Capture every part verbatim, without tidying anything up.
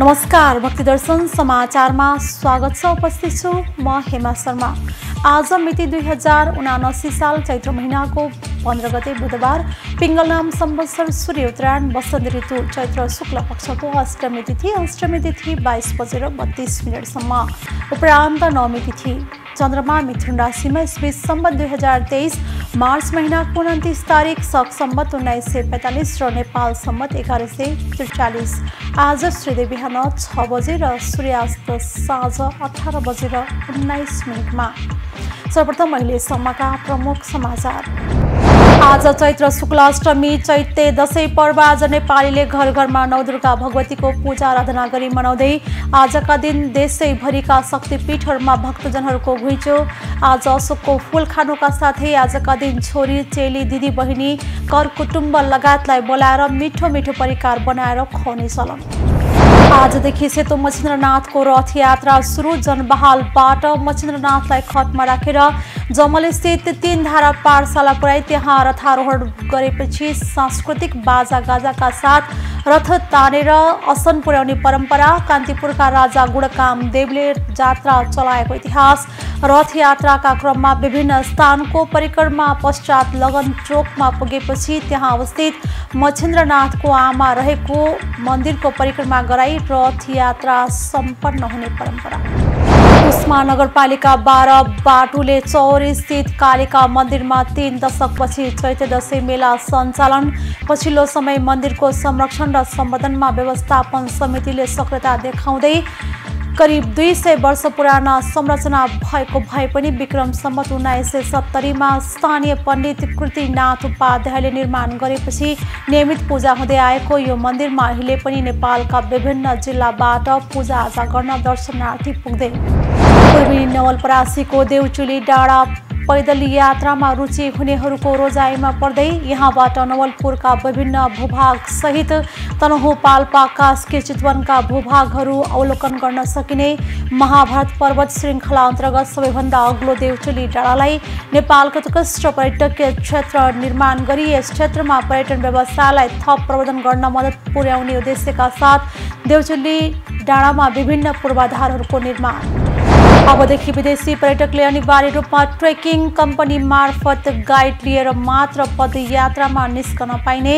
नमस्कार, भक्ति दर्शन समाचारमा स्वागत छ। उपस्थित छु म हेमा शर्मा। आज मिति दुई हजार उनासी साल चैत्र महिनाको पन्ध्र गते बुधबार, पिङ्गलनाम संवत्सर सूर्य उत्तरायण वसन्त ऋतु चैत्र शुक्ल पक्षको अष्टमी तिथि। अष्टमी तिथि बाइस बजेर बत्तीस मिनटसम्म, उपरान्त नवमी तिथि। चन्द्रमा मिथुन राशिमा स्वीस सम्बत दुई हजार तेईस मार्च महीना उन्तीस तारीख, शक सम्बत उन्नाइस सय पैंतालीस र नेपाल सम्बत एघार सय त्रिचालीस। आज श्रीदेव बिहान छ बजे र सूर्यास्त साँझ अठारह बजेर उन्नाइस मिनटमा। सर्वप्रथम अहिलेसम्मका प्रमुख समाचार। आज चैत्र शुक्ल अष्टमी, चैत्य दशैं पर्व। आज नेपालीले घर घरमा नौ दुर्गा भगवतीको पूजा आराधना गरी मनाउँदै आजका दिन देशैभरिका शक्तिपीठहरूमा भक्तजनहरूको घुइँचो। आज अशोकको फूल खानुका साथै आजका दिन छोरी चेली दिदी बहिनी कर कुटुम्ब लगायतलाई बोलाएर मिठो मिठो परिकार बनाएर खुवाउने चलन। आजदेखि सेतो मच्छिन्द्रनाथको रथयात्रा सुरु। जनबहालबाट मच्छिन्द्रनाथलाई खटमा राखेर जमलस्थित तीन धारा पाठशाला पुर्याई त्यहाँ रथारोहण गरेपछि सांस्कृतिक बाजा गाजाका साथ रथ तानेर असन पुर्याउने परम्परा। कान्तिपुरका राजा गुणकामदेवले जात्रा चलाएको इतिहास। रथयात्राका क्रममा विभिन्न स्थानको परिक्रमा पश्चात लगन चोकमा पुगेपछि त्यहाँ अवस्थित मच्छिन्द्रनाथको आमा रहेको मन्दिरको परिक्रमा गराई रथयात्रा सम्पन्न हुने परम्परा। उस्मा नगरपालिका बाह्र बाटुले चौरी स्थित कालिका मन्दिरमा तीन दशकपछि चैत्य दशैं मेला सञ्चालन। पछिल्लो समय मन्दिरको संरक्षण र सम्बर्धनमा व्यवस्थापन समितिले सक्रियता देखाउँदै करिब दुई सय वर्ष पुराना संरचना भएको भए पनि विक्रम सम्बत उन्नाइस सय सत्तरीमा स्थानीय पण्डित कृतिनाथ उपाध्यायले निर्माण गरेपछि नियमित पूजा हुँदै आएको यो मन्दिरमा अहिले पनि नेपालका विभिन्न जिल्लाबाट पूजाआजा गर्न दर्शनार्थी पुग्दै। पूर्वी नवलपरासीको देवचुली डाँडा पैदल यात्रामा रुचि हुनेहरूको रोजाइमा पर्दै यहाँबाट नवलपुरका विभिन्न भूभाग सहित तनहुँ पाल्पा कास्की चितवनका भूभागहरू अवलोकन गर्न सकिने महाभारत पर्वत श्रृङ्खला अन्तर्गत सबैभन्दा अग्लो देवचुली डाँडालाई नेपालको उत्कृष्ट पर्यटकीय क्षेत्र निर्माण गरी यस क्षेत्रमा पर्यटन व्यवसायलाई थप प्रवर्धन गर्न मद्दत पुर्याउने उद्देश्यका साथ देवचुली डाँडामा विभिन्न पूर्वाधारहरूको निर्माण। अबदेखि विदेशी पर्यटकले अनिवार्य रूपमा ट्रेकिङ कम्पनी मार्फत गाइड लिएर मात्र पदयात्रामा निस्कन पाइने।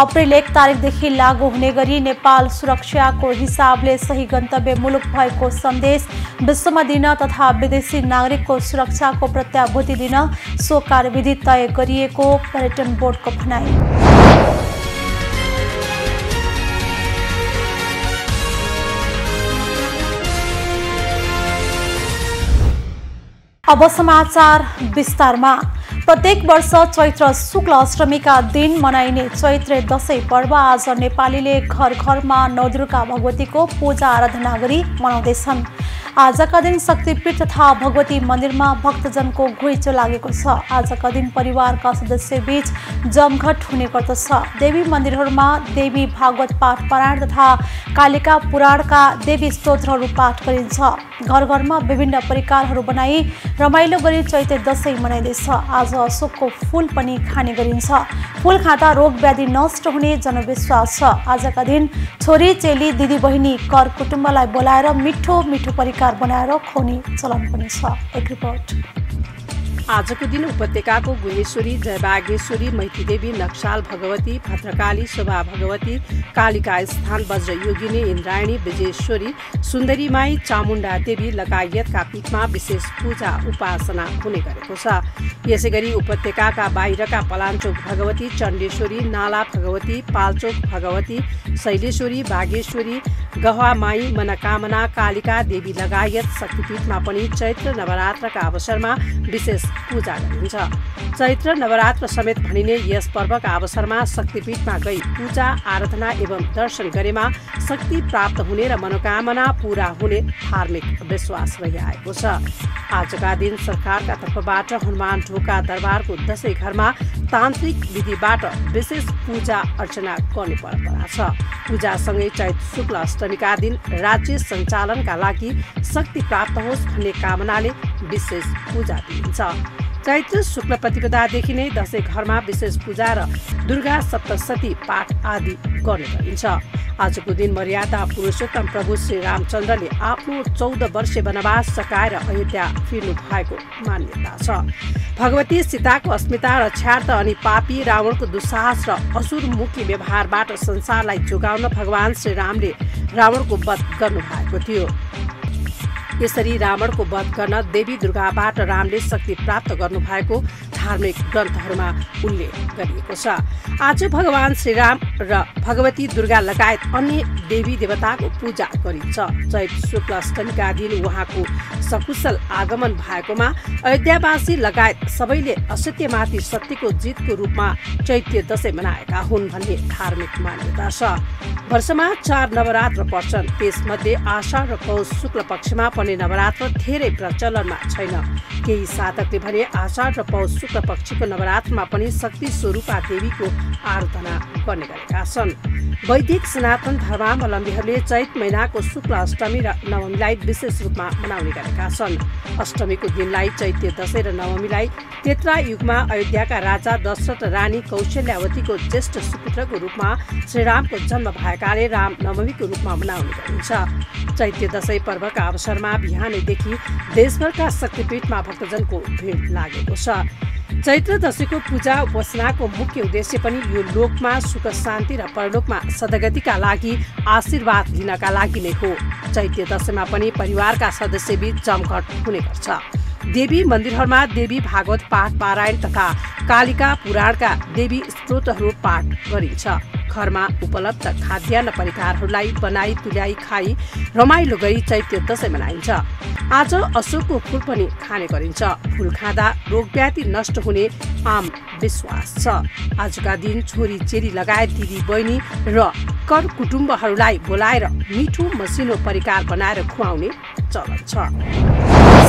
अप्रेल एक तारिकदेखि लागू हुने गरी नेपाल सुरक्षाको हिसाबले सही गन्तव्य मुलुक भएको सन्देश विश्वमा दिन तथा विदेशी नागरिकको सुरक्षाको प्रत्याभूति दिन सो कार्यविधि तय गरिएको पर्यटन बोर्डको भनाइ। अब समाचार विस्तारमा। प्रत्येक वर्ष चैत्र शुक्ल अष्टमीका दिन मनाइने चैत्र दशैं पर्व आज नेपालीले घर घरमा नौ दुर्गा भगवतीको पूजा आराधना गरी मनाउँदैछन्। आजका दिन शक्तिपीठ तथा भगवती मन्दिरमा भक्तजनको घुइँचो लागेको छ। आजका दिन परिवारका सदस्यबीच जमघट हुने गर्दछ। देवी मन्दिरहरूमा देवी भागवत पाठ पारायण तथा कालिका पुराणका देवी स्तोत्रहरू पाठ गरिन्छ। घर घरमा विभिन्न परिकारहरू बनाई रमाइलो गरी चैत्य दशैं मनाइँदैछ। आज अशोकको फूल पनि खाने गरिन्छ। फूल खाँदा रोग व्याधि नष्ट हुने जनविश्वास छ। आजका दिन छोरी चेली दिदी बहिनी कर कुटुम्बलाई बोलाएर मिठो मिठो परिकार बनाएर खुवाउने चलन पनि छ। एक रिपोर्ट। आजको दिन उपत्यकाको भुवनेश्वरी, जय बागेश्वरी, मैथीदेवी, नक्साल भगवती, भद्रकाली, शोभा भगवती, कालिका स्थान, बज्र योगिनी, इंद्रायणी, ब्रजेश्वरी, सुंदरीमाई, चामुंडा देवी लगायतका पीठमा विशेष पूजा उपासना हुने गरेको छ। यसै गरी उपत्यकाका बाहिरका पालचोक भगवती, चण्डेश्वरी, नाला भगवती, पालचोक भगवती, शैलेष्वरी, बागेश्वरी, गहवामाई, मनकामना, कालिका देवी लगायत शक्तिपीठमा पनि चैत्र नवरात्रका अवसरमा विशेष पूजा गरिन्छ। चैत्र नवरात्र समेत भनिने यस पर्वका अवसरमा शक्तिपीठमा गई पूजा आराधना एवं दर्शन गरेमा शक्ति प्राप्त हुने र मनोकामना पूरा हुने धार्मिक विश्वास रहिआएको छ। आजका दिन सरकारका तर्फबाट हनुमान ढोका दरबारको दशै घरमा तान्त्रिक विधिबाट विशेष पूजा अर्चना गर्ने परम्परा छ। पूजासँगै चैत्र शुक्ल अष्टमीका दिन राज्य सञ्चालनका लागि शक्ति प्राप्त होस् भन्ने कामनाले विशेष पूजा दिइन्छ। चैत्र शुक्ल प्रतिपदादेखि नै दशैं घरमा विशेष पूजा र दुर्गा सप्तशती पाठ आदि गर्ने गरिन्छ। आजको दिन मर्यादा पुरुषोत्तम प्रभु श्री रामचन्द्रले आफ्नो चौध वर्षे वनवास सकाएर अयोध्या फिर्नु भएको मान्यता छ। भगवती सीताको अस्मिता र क्षार्थ अनि पापी रावणको दुस्साहस र असुरमुखी व्यवहारबाट संसारलाई जोगाउन भगवान श्री रामले रावणको वध गर्नु भएको थियो। यसरी रावणको वध गर्न देवी दुर्गाबाट रामले शक्ति प्राप्त गर्नु भएको धार्मिक ग्रन्थहरूमा उल्लेख गरिएको छ। आज भगवान श्रीराम र भगवती दुर्गा लगायत अन्य देवी देवताको पूजा गरिन्छ। चैत शुक्ल अष्टमीका दिन उहाँको सकुशल आगमन भएकोमा अयोध्यावासी लगायत सबैले असत्यमाथि सत्यको जितको रूपमा चैत्य दशैं मनाएका हुन् भन्ने धार्मिक मान्यता छ। वर्षमा चार नवरात्र पर्छन्, त्यसमध्ये आषाढ र पौष शुक्ल पक्षमा पनि नवरात्र धेरै प्रचलनमा छैन। केही साधकले भने आषाढ र पौष शुक्ल पक्षको नवरात्रमा पनि शक्ति स्वरूपा देवीको आराधना गर्ने गरेका छन्। वैदिक सनातन धर्मावलम्बीहरूले चैत महिनाको शुक्ल अष्टमी र नवमीलाई विशेष रूपमा मनाउने गरेका छन्। अष्टमीको दिनलाई चैत्य दशैं र नवमीलाई त्रेता युगमा अयोध्याका राजा दशरथ रानी कौशल्यावतीको ज्येष्ठ सुपुत्रको रूपमा श्रीरामको जन्म भएकाले राम नवमीको रूपमा मनाउने गरिन्छ। चैत्य दशैं पर्वका अवसरमा बिहानैदेखि देशभरका शक्तिपीठमा भक्तजनको भिड लागेको छ। चैत्र दशैंको पूजा उपासनाको मुख्य उद्देश्य पनि यो लोकमा सुख शान्ति र परलोकमा सद्गतिका लागि आशीर्वाद लिनका लागि नै हो। चैत्य दशैंमा पनि परिवारका सदस्यबीच जमघट हुने गर्छ। देवी मन्दिरहरूमा देवी भागवत पाठ पारायण तथा कालिका पुराणका देवी स्तोत्रहरू पाठ गरिन्छ। घरमा उपलब्ध खाद्यान्न परिकारहरूलाई बनाई तुल्याई खाई रमाइलो गरी चैत्य दशैं मनाइन्छ। आज अशोकको फूल पनि खाने गरिन्छ। फूल खाँदा रोगव्याधि नष्ट हुने आम विश्वास छ। आजका दिन छोरी चेली लगायत दिदी बहिनी र कर कुटुम्बहरूलाई बोलाएर मिठो मसिनो परिकार बनाएर खुवाउने चलन छ।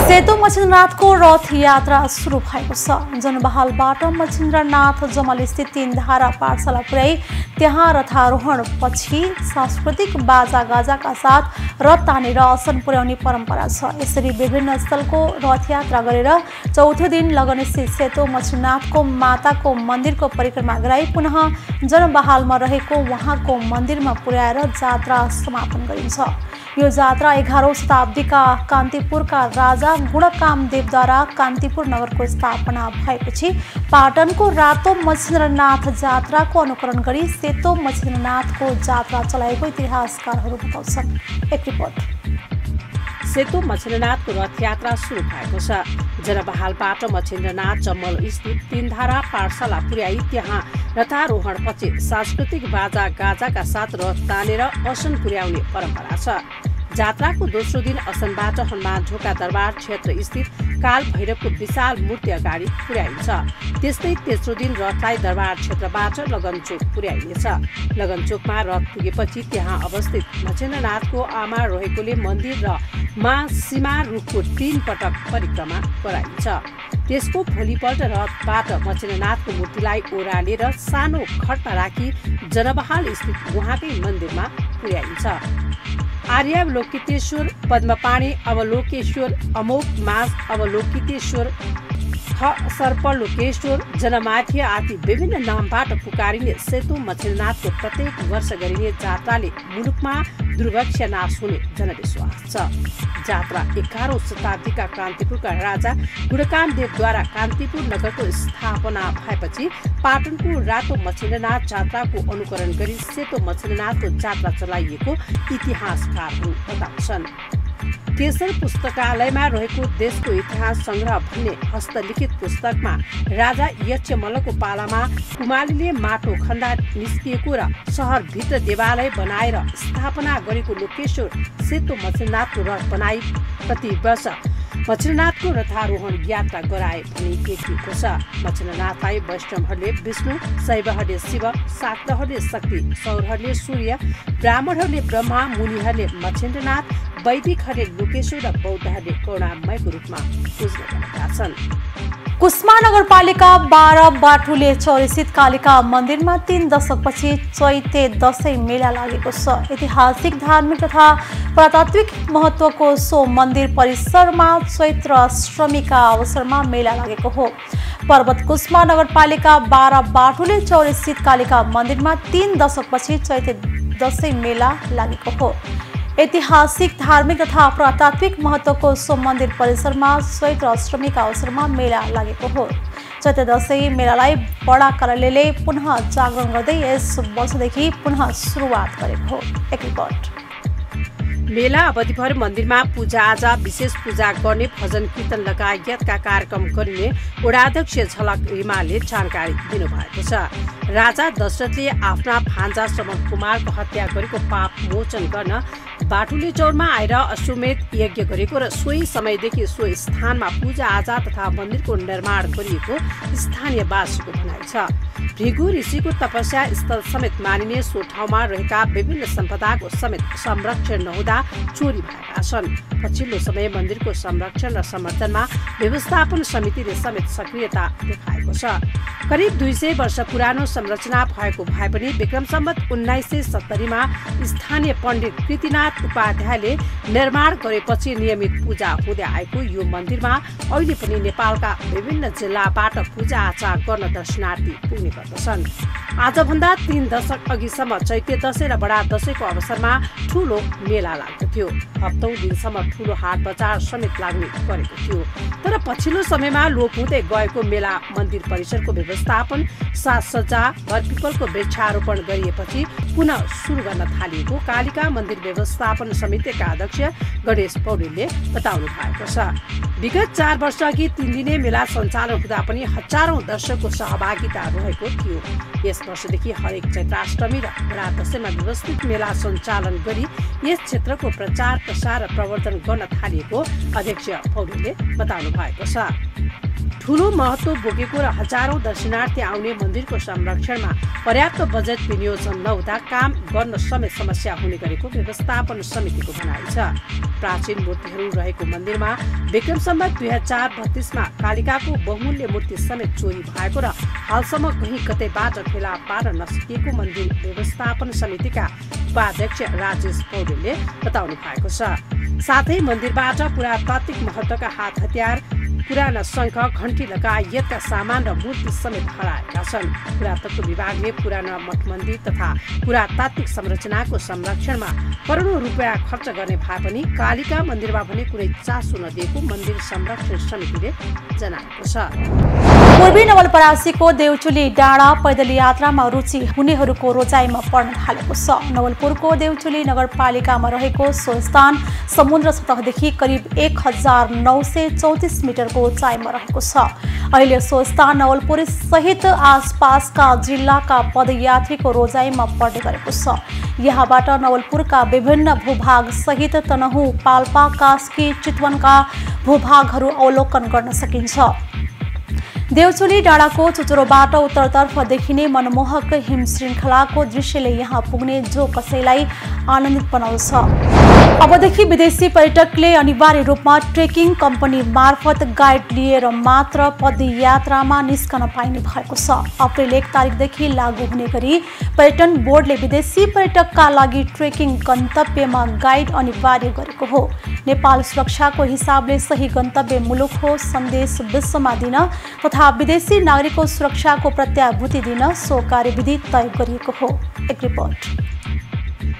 सेतो मच्छिन्द्रनाथको रथ यात्रा सुरु भएको छ। जनबहालबाट मच्छिन्द्रनाथ जमलस्थित तीन धारा पाठशाला पुर्याई त्यहाँ रथारोहण पछि सांस्कृतिक बाजा गाजाका साथ रथ तानेर असन पुर्याउने परम्परा छ। यसरी विभिन्न स्थलको रथयात्रा गरेर चौथो दिन लगनस्थित सेतो मच्छिन्द्रनाथको माताको मन्दिरको परिक्रमा गराई पुनः जनबहालमा रहेको उहाँको मन्दिरमा पुर्याएर जात्रा समापन गरिन्छ। यो जात्रा एघारौँ शताब्दीका कान्तिपुरका राजा गुणकामदेवद्वारा कान्तिपुर नगरको स्थापना भएपछि पाटनको रातो मच्छिन्द्रनाथ जात्राको अनुकरण गरी सेतो मच्छिन्द्रनाथको जात्रा चलाएको इतिहासकारहरू बताउँछन्। एक रिपोर्ट। सेतो मच्छिन्द्रनाथको रथयात्रा सुरु भएको छ। जनबहालबाट मच्छिन्द्रनाथ जमल स्थित तीनधारा पाठशाला पुर्याई त्यहाँ रथारोहण पछि सांस्कृतिक बाजा गाजाका साथ रथ तानेर असन पुर्याउने परम्परा छ। जात्राको दोस्रो दिन असनबाट हनुमान ढोका दरबार क्षेत्र स्थित काल भैरवको विशाल मूर्ति अगाडि पुर्याइन्छ। त्यस्तै तेस्रो दिन रथलाई दरबार क्षेत्रबाट लगनचोक पुर्याइनेछ। लगनचोकमा रथ पुगेपछि त्यहाँ अवस्थित मच्छिन्द्रनाथको आमा रहेकोले मन्दिर र माँ सीमा रूपको तीन पटक परिक्रमा गराइन्छ। त्यसको भोलिपल्ट रथबाट मच्छिन्द्रनाथको मूर्तिलाई ओह्रालेर सानो खटमा राखी जनबहाल स्थित उहाँकै मन्दिरमा पुर्याइन्छ। अवलोकितेश्वर पद्मपाणी अवलोकेश्वर अमोक मास अवलोकितेश्वर सर्प लोकेश्वर जनमाथि आदि विभिन्न नामबाट पुकारिने सेतो मच्छिन्द्रनाथको प्रत्येक वर्ष गरिने जात्राले मुलुकमा दुर्भिक्ष नाश हुने जनविश्वास छ। जात्रा एघारौँ शताब्दीका कान्तिपुरका राजा गुणकामदेवद्वारा कान्तिपुर नगरको स्थापना भएपछि पाटनको रातो मच्छिन्द्रनाथ जात्राको अनुकरण गरी सेतो मच्छिन्द्रनाथको जात्रा चलाइएको इतिहासकारहरू बताउँछन्। केशर पुस्तकालयमा रहेको देशको इतिहास संग्रह भन्ने हस्तलिखित पुस्तकमा राजा यक्षमलको पालामा कुमालीले माटो खन्दा निस्किएको र सहरभित्र देवालय बनाएर स्थापना गरेको लोकेश्वर सेतो मच्छिन्द्रनाथको रथ बनाई प्रति वर्ष मच्छिन्द्रनाथको रथारोहण यात्रा गराए भनी देखिएको छ। मच्छिन्द्रनाथलाई वैष्णवहरूले विष्णु, शैवहरूले शिव, शाक्तहरूले शक्ति, सौरहरूले सूर्य, ब्राह्मणहरूले ब्रह्मा, मुनिहरूले मच्छिन्द्रनाथ, वैदिकहरूले लोकेश्वर र बौद्धहरूले करुणामयको रूपमा पूज्ने गरेका छन्। कुष्मा नगरपालिका बाह्र बाठुले चौरस्थित कालिका मन्दिरमा तीन दशकपछि चैते दशैं मेला लागेको छ। ऐतिहासिक धार्मिक तथा पुरातात्विक महत्त्वको सो मन्दिर परिसरमा चैत्र श्रमीका अवसरमा मेला लागेको हो। पर्वत कुष्मा नगरपालिका बाह्र बाठुले चौरस्थित कालिका मन्दिरमा तीन दशकपछि चैते दशैं मेला लागेको हो। ऐतिहासिक धार्मिक तथा पुरातात्विक महत्त्वको सो मन्दिर परिसरमा चैत्र अष्टमीका अवसरमा मेला लागेको हो। चैत्र दशैं मेलालाई बडा कार्यालयले पुनः जागरण गर्दै यस वर्षदेखि पुनः सुरुवात गरेको हो। एक रिपोर्ट। मेला अवधिभर मन्दिरमा पूजाआजा, विशेष पूजा गर्ने, भजन कीर्तन लगायतका कार्यक्रम गरिने वडाध्यक्ष झलक रिमाले जानकारी दिनुभएको छ। राजा दशरथले आफ्ना भान्जा श्रवण कुमारको हत्या गरेको पाप मोचन गर्न बाटुले चौरमा आएर अश्वमेध यज्ञ गरेको र सोही समयदेखि सो स्थानमा पूजाआजा तथा मन्दिरको निर्माण गरिएको स्थानीयवासीको भनाइ छ। भृगु ऋषिको तपस्या स्थल समेत मानिने सो ठाउँमा रहेका विभिन्न सम्पदाको समेत संरक्षण नहुँदा चोरी भएका छन्। पछिल्लो समय मन्दिरको संरक्षण र समर्थनमा व्यवस्थापन समितिले समेत सक्रियता देखाएको छ। करिब दुई सय वर्ष पुरानो संरचना भएको भए पनि विक्रम सम्वत उन्नाइस सय सत्तरीमा स्थानीय पण्डित कृतिनाथ उपाध्यायले निर्माण गरेपछि नियमित पूजा हुँदै आएको यो मन्दिरमा अहिले पनि नेपालका विभिन्न जिल्लाबाट पूजा आचा गर्न दर्शनार्थी पुग्ने गर्दछन्। आजभन्दा तीन दशक अघिसम्म चैत्य दशैं र बडा दशैंको अवसरमा ठूलो मेला लाग्दथ्यो। हप्तौं दिनसम्म ठूलो हाट बजार समेत लाग्ने गरेको थियो। तर पछिल्लो समयमा लोप हुँदै गएको मेला मन्दिर परिसरको व्यवस्थापन, साजसज्जा, घरपिपलको वृक्षारोपण गरिएपछि पुनः सुरु गर्न थालिएको कालिका मन्दिर व्यवस्थापन समितिका अध्यक्ष गणेश पौडेलले बताउनु भएको छ। विगत चार वर्ष अघि तीन दिने मेला सञ्चालन हुँदा पनि हजारौं दर्शकको सहभागिता रहेको थियो। यस वर्षदेखि हरेक चैत्राष्टमी र बडा दशैंमा व्यवस्थित मेला सञ्चालन गरी यस क्षेत्रको प्रचार प्रसार र प्रवर्धन गर्न थालिएको अध्यक्ष पौडेलले बताउनु भएको छ। ठूलो महत्त्व बोकेको र हजारौं दर्शनार्थी आउने मन्दिरको संरक्षणमा पर्याप्त बजेट विनियोजन नहुँदा काम गर्न समेत समस्या हुने गरेको व्यवस्थापन समितिको भनाइ छ। प्राचीन मूर्तिहरू रहेको मन्दिरमा विक्रम सम्वत दुई हजार बत्तीसमा कालिकाको बहुमूल्य मूर्ति समेत चोरी भएको र हालसम्म कहीँ कतैबाट फेला पार्न नसकिएको मन्दिर व्यवस्थापन समितिका उपाध्यक्ष राजेश पौडेलले बताउनु भएको छ। साथै मन्दिरबाट पुरातात्विक महत्त्वका हात हतियार, पुराना शङ्ख, घण्टी लगायतका सामान र मूर्ति समेत हराएका छन्। पुरातत्व विभागले पुराना मठ मन्दिर तथा पुरातात्विक संरचनाको संरक्षणमा करोडौं रुपियाँ खर्च गर्ने भए पनि कालिका मन्दिरमा भने कुनै चासो नदिएको मन्दिर संरक्षण समितिले जनाएको छ। पूर्वी नवलपरासीको देवचुली डाँडा पैदल यात्रामा रुचि हुनेहरूको रोजाइमा पर्न थालेको छ। नवलपुरको देवचुली नगरपालिकामा रहेको सो स्थान समुद्र सतहदेखि करिब एक हजार नौ सय चौतिस मिटर उचाइमा रहेको छ। अहिले सो स्थान नवलपुर सहित आसपासका जिल्लाका पदयात्रीको रोजाइमा पर्ने गरेको छ। यहाँबाट नवलपुरका विभिन्न भूभाग सहित तनहुँ, पाल्पा, कास्की, चितवनका भूभागहरू अवलोकन गर्न सकिन्छ। देवचुली डाँडाको चुचुरोबाट उत्तरतर्फ देखिने मनमोहक हिम श्रृङ्खलाको दृश्यले यहाँ पुग्ने जो कसैलाई आनन्दित बनाउँछ। अबदेखि विदेशी पर्यटकले अनिवार्य रूपमा ट्रेकिङ कम्पनी मार्फत गाइड लिएर मात्र पदयात्रामा निस्कन पाइने भएको छ। अप्रेल एक तारिकदेखि लागू हुने गरी पर्यटन बोर्डले विदेशी पर्यटकका लागि ट्रेकिङ गन्तव्यमा गाइड अनिवार्य गरेको हो। नेपाल सुरक्षाको हिसाबले सही गन्तव्य मुलुक हो सन्देश विश्वमा दिन तथा विदेशी नागरिकको सुरक्षाको प्रत्याभूति दिन सो कार्यविधि तय गरिएको हो। एक रिपोर्ट।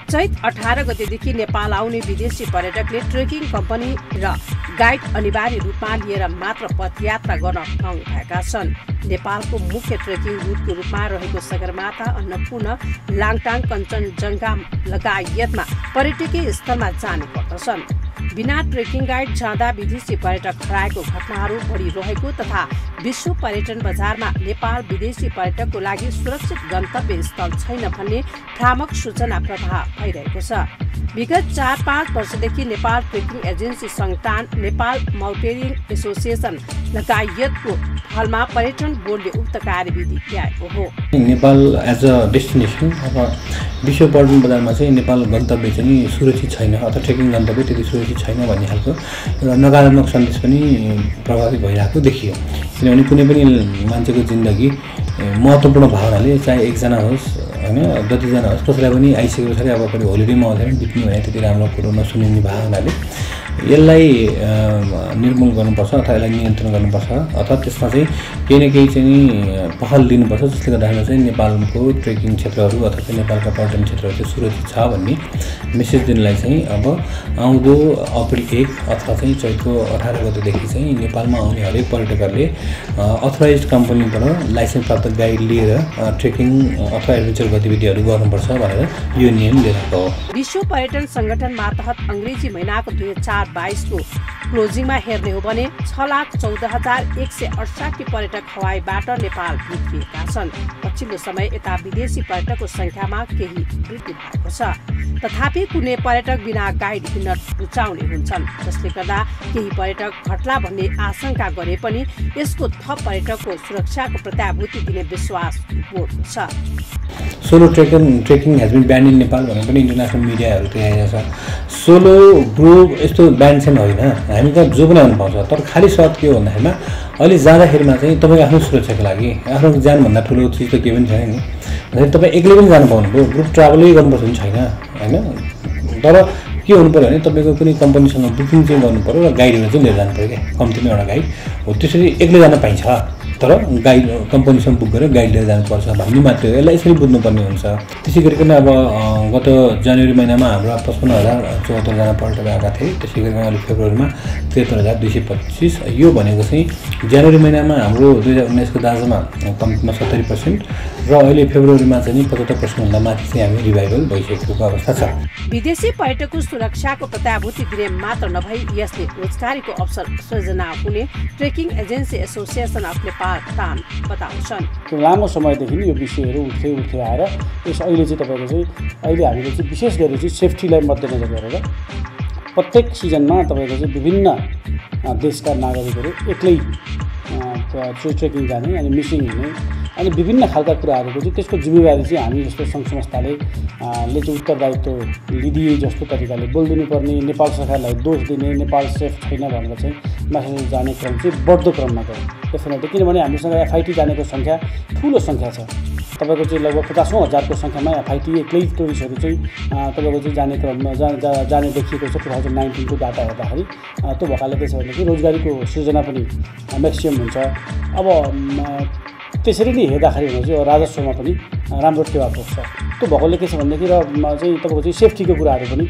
चैत अठार गतेदेखि नेपाल आउने विदेशी पर्यटकले ट्रेकिङ कम्पनी र गाइड अनिवार्य रूपमा लिएर मात्र पदयात्रा गर्न पाउने भएका छन्। नेपालको मुख्य ट्रेकिङ रूटको रूपमा रहेको सगरमाथा, अन्नपूर्ण, लाङटाङ, कञ्चनजङ्घा लगायतमा पर्यटकीय स्थलमा जाने गर्दछन्। बिना ट्रेकिङ गाइड जाँदा विदेशी पर्यटक हराएको घटनाहरू बढी रहेको तथा विश्व पर्यटन बजारमा नेपाल विदेशी पर्यटकको लागि सुरक्षित गन्तव्य स्थल छैन भन्ने भ्रामक सूचना प्रवाह भइरहेको छ। विगत चार पाँच वर्षदेखि नेपाल ट्रेकिङ एजेन्सी संस्थान नेपाल माउन्टेनिङ एसोसिएसन लगायतको हालमा पर्यटन बोर्डले उक्त कार्यविधि ल्याएको हो। नेपाल एज अ डेस्टिनेसन अथवा विश्व पर्यटन बजारमा चाहिँ नेपाल गन्तव्य चाहिँ सुरक्षित छैन अथवा ट्रेकिङ गन्तव्य त्यति सुरक्षित छैन भन्ने खालको एउटा नकारात्मक सन्देश पनि प्रभावित भइरहेको देखियो। किनभने कुनै पनि मान्छेको जिन्दगी महत्त्वपूर्ण भावनाले चाहे एकजना होस् होइन जतिजना होस् कसैलाई पनि आइसकेको छ अब पनि होलिडेमा आउँदैन बित्नु भने त्यति राम्रो कुरो नसुनिने भावनाले यसलाई निर्मूल गर्नुपर्छ अथवा यसलाई नियन्त्रण गर्नुपर्छ अथवा त्यसमा चाहिँ केही न केही चाहिँ पहल लिनुपर्छ जसले गर्दाखेरि चाहिँ नेपालको ट्रेकिङ क्षेत्रहरू अथवा चाहिँ नेपालका पर्यटन क्षेत्रहरू चाहिँ सुरक्षित छ भन्ने मेसेज दिनलाई चाहिँ अब आउँदो अप्रिल एक अथवा चाहिँ चैतको अठार गतेदेखि चाहिँ नेपालमा आउने हरेक पर्यटकहरूले अथोराइज कम्पनीबाट लाइसेन्स प्राप्त गाइड लिएर ट्रेकिङ अथवा एडभेन्चर गतिविधिहरू गर्नुपर्छ भनेर यो नियम लिएको हो। विश्व पर्यटन सङ्गठन मार्फत अङ्ग्रेजी महिनाको दुई हजार बाईस को क्लोजिंगमा हेर्ने हो भने छ लाख चौदह हजार एक सय अठसाठी पर्यटक हवाईबाट नेपाल भित्रिएका छन्। पछिल्लो समय यता विदेशी पर्यटकको संख्यामा केही वृद्धि भएको छ, तथापि कुनै पर्यटक बिना गाइड हिँड्न रुचाउने हुन्छन् जसले गर्दा केही पर्यटक घट्ला भन्ने आशंका गरे पनि यसको थप पर्यटकको सुरक्षाको प्रत्याभूति दिने विश्वास बोर्डको छ। Solo trekking trekking has been banned in Nepal भनेर पनि इन्टरनेसनल मिडियाहरूले आइरहेछ। सोलो ग्रुप यस्तो ब्यान्ड चाहिँ होइन, हामी त जो पनि आउनु पाउँछ, तर खाली सर्त के हो भन्दाखेरि अहिले जाँदाखेरिमा चाहिँ तपाईँको आफ्नो सुरक्षाको लागि आफ्नो ज्यानभन्दा ठुलो चिज त केही पनि छैन नि। तपाईँ एक्लै पनि जानु पाउनुभयो, ग्रुप ट्राभलै गर्नुपर्छ पनि छैन होइन। तर के हुनुपऱ्यो भने तपाईँको कुनै कम्पनीसँग बुकिङ चाहिँ गर्नुपऱ्यो र गाइडहरू चाहिँ लिएर जानु पऱ्यो क्या, कम्तीमा एउटा गाइड हो। त्यसरी एक्लै जान पाइन्छ तर गाइड कम्पनीसँग बुक गरेर गाइड लिएर जानुपर्छ भन्ने मात्रै हो, यसलाई यसरी बुझ्नुपर्ने हुन्छ। त्यसै गरिकन अब गत जनवरी महिनामा हाम्रो पचपन्न हजार चौहत्तरजना पर्यटक आएका थिए, त्यसै गरिकन अहिले फेब्रुअरीमा त्रिहत्तर हजार दुई सय पच्चिस यो भनेको चाहिँ जनवरी महिनामा हाम्रो दुई हजार उन्नाइसको दाँजोमा कम्तीमा सत्तरी पर्सेन्ट र अहिले फेब्रुअरीमा चाहिँ पचहत्तर पर्सेन्टभन्दा माथि चाहिँ हामी रिभाइभल भइसकेको अवस्था छ। विदेशी पर्यटकको सुरक्षाको प्रत्याभूति दिने मात्र नभई यसले रोजगारीको अवसर सृजना हुने trekking agency association of Nepal लामो समयदेखि यो विषयहरू उठ्दै उठ्दै आएर यस अहिले चाहिँ तपाईँको चाहिँ अहिले हामीले चाहिँ विशेष गरी चाहिँ सेफ्टीलाई मध्यनजर गरेर प्रत्येक सिजनमा तपाईँको चाहिँ विभिन्न देशका नागरिकहरू एक्लै ट्रेकिङ जाने अनि मिसिङ हुने अनि विभिन्न खालका कुराहरूको चाहिँ त्यसको जिम्मेवारी चाहिँ हामी जस्तो सङ्घ संस्थाले ले चाहिँ उत्तरदायित्व लिदिए जस्तो तरिकाले बोलिदिनुपर्ने, नेपाल सरकारलाई दोष दिने, नेपाल सेफ छैन भनेर चाहिँ माथि जाने क्रम चाहिँ बढ्दो क्रममा गयो। त्यसैले किनभने हामीसँग एफआइटी जानेको सङ्ख्या ठुलो सङ्ख्या छ, तपाईँको चाहिँ लगभग पचासौँ हजारको सङ्ख्यामा एफआइटी एक्लै टुरिस्टहरू चाहिँ तपाईँको चाहिँ जाने क्रममा जा जाने देखिएको छ। टु थाउजन्ड नाइन्टिनको डाटा हेर्दाखेरि त्यो भएकाले के छ भनेदेखि रोजगारीको सृजना पनि म्याक्सिमम हुन्छ। अब त्यसरी नै हेर्दाखेरि भने चाहिँ राजस्वमा पनि राम्रो टेवा पुग्छ। त्यो भएकोले के छ भनेदेखि र चाहिँ तपाईँको चाहिँ सेफ्टीको कुराहरू पनि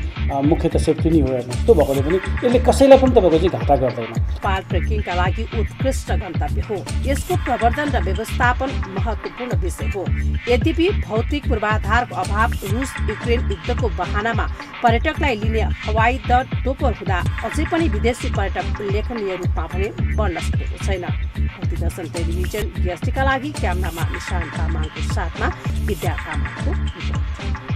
मुख्य त सेफ्टी नै हो हेर्नुहोस्। त्यो भएकोले पनि यसले कसैलाई पनि तपाईँको चाहिँ घाटा गर्दैन। नेपाल ट्रेकिङका लागि उत्कृष्ट गन्तव्य हो, यसको प्रवर्धन र व्यवस्थापन महत्त्वपूर्ण विषय हो। यद्यपि भौतिक पूर्वाधारको अभाव रुस युक्रेन युद्धको बहानामा पर्यटकलाई लिने हवाई दर दोपर हुँदा अझै पनि विदेशी पर्यटक उल्लेखनीय रूपमा भने बढ्न सकेको छैन। भक्ति दर्शन टेलिभिजन गेस्टका लागि क्यामेरामा निशान तामाङको साथमा विद्या तामाङको रिपोर्ट।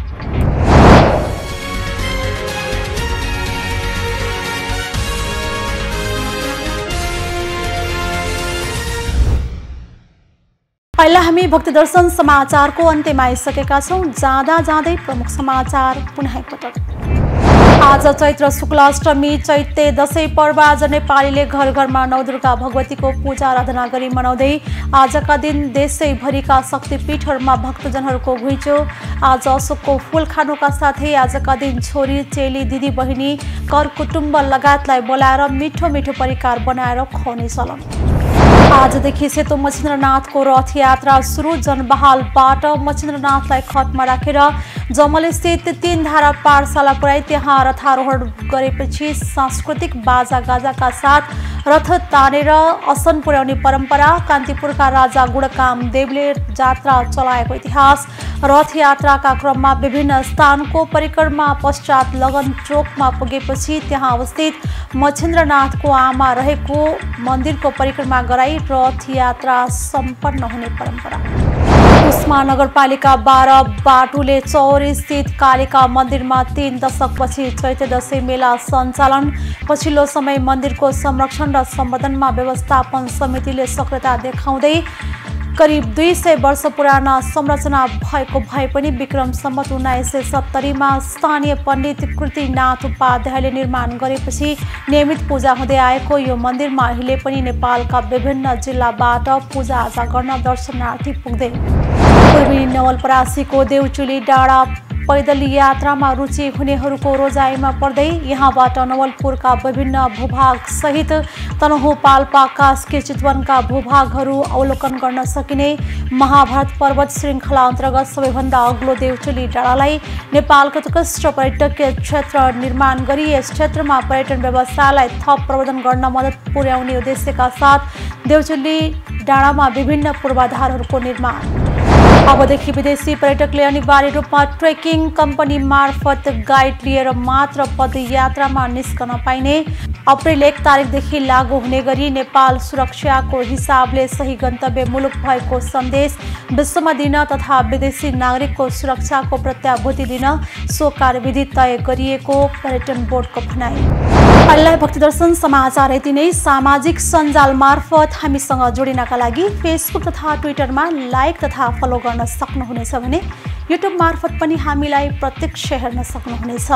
पहिला हामी भक्तिदर्शन समाचारको अन्त्यमा आइसकेका छौँ। जाँदा जाँदै प्रमुख समाचार पुनः एकपटक। आज चैत्र शुक्लाष्टमी चैत्य दशैं पर्व। आज नेपालीले घर घरमा नौ दुर्गा भगवतीको पूजा आराधना गरी मनाउँदै आजका दिन देशैभरिका शक्तिपीठहरूमा भक्तजनहरूको घुइँचो। आज अशोकको फुल खानुका साथै आजका दिन छोरी चेली दिदी बहिनी कर कुटुम्ब लगायतलाई बोलाएर मिठो मिठो परिकार बनाएर खुवाउने चलन। आजदेखि सेतो मच्छिन्द्रनाथको रथयात्रा सुरु। जनबहालबाट मच्छिन्द्रनाथलाई खटमा राखेर जमलस्थित तीन धारा पाठशाला पुर्याई त्यहाँ रथारोहण गरेपछि सांस्कृतिक बाजा गाजाका साथ रथ तानेर असन पुर्याउने परम्परा। कान्तिपुरका राजा गुणकामदेवले जात्रा चलाएको इतिहास। रथयात्राका क्रममा विभिन्न स्थानको परिक्रमा पश्चात लगन चोकमा पुगेपछि त्यहाँ अवस्थित मच्छिन्द्रनाथको आमा रहेको मन्दिरको परिक्रमा गराई रथयात्रा सम्पन्न हुने परम्परा। उस्मा नगरपालिका बाह्र बाटुले चौरी स्थित कालिका मंदिर में तीन दशक पछि चैत्रदशी मेला संचालन। पछिल्लो समय मंदिर को संरक्षण र संवर्धन में व्यवस्थापन समितिले सक्रियता देखाउँदै करीब दुई सय वर्ष पुराना संरचना भएको भए पनि विक्रम सम्वत उन्नाइस सय सत्तरी में स्थानीय पंडित कृतिनाथ उपाध्यायले निर्माण गरेपछि नियमित पूजा हुँदै आएको यो मंदिर में अहिले पनि नेपालका विभिन्न जिल्लाबाट पूजाआजा गर्न दर्शनार्थी पुग्दै। पूर्वी नवलपरासीको देवचुली डाँडा पैदल यात्रा में रुचि हुनेहरूको रोजाइमा पर्दै यहाँबाट नवलपुरका विभिन्न भूभाग सहित तनहुँ पाल्पा कास्की चितवनका भूभागहरू अवलोकन गर्न सकिने महाभारत पर्वत श्रृङ्खला अन्तर्गत सबैभन्दा अग्लो देवचुली डाँडालाई नेपालको उत्कृष्ट पर्यटकीय क्षेत्र निर्माण गरी यस क्षेत्रमा पर्यटन व्यवसायलाई थप प्रवर्धन गर्न मद्दत पुर्याउने उद्देश्यका साथ देवचुली डाँडामा विभिन्न पूर्वाधारहरूको निर्माण। अबदेखि विदेशी पर्यटकले अनिवार्य रूपमा ट्रेकिङ कम्पनी मार्फत गाइड लिएर मात्र पदयात्रामा निस्कन पाइने अप्रेल एक तारिकदेखि लागू हुने गरी नेपाल सुरक्षाको हिसाबले सही गन्तव्य मुलुक भएको सन्देश विश्वमा दिन तथा विदेशी नागरिकको सुरक्षाको प्रत्याभूति दिन सो कार्यविधि तय गरिएको पर्यटन बोर्डको भनाइ। अहिलेलाई भक्ति दर्शन समाचार यति नै। सामाजिक सञ्जाल मार्फत हामीसँग जोडिनका लागि फेसबुक तथा ट्विटरमा लाइक तथा फलो गर्न सक्नुहुनेछ भने युट्युब मार्फत पनि हामीलाई प्रत्यक्ष हेर्न सक्नुहुनेछ।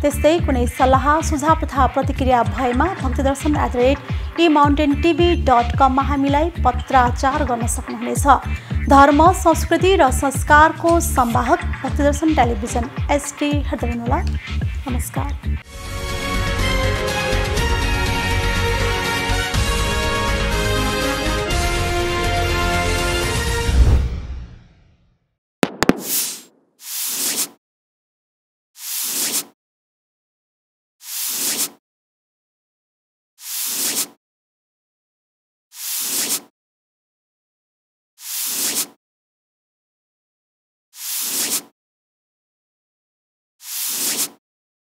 त्यस्तै कुनै सल्लाह सुझाव तथा प्रतिक्रिया भएमा Bhaktidarshan at the rate e mountain TV dot कममा हामीलाई पत्राचार गर्न सक्नुहुनेछ। धर्म संस्कृति र संस्कारको सम्वाहक भक्तिदर्शन टेलिभिजन एसटी हेर्दै हुनुहोला। नमस्कार।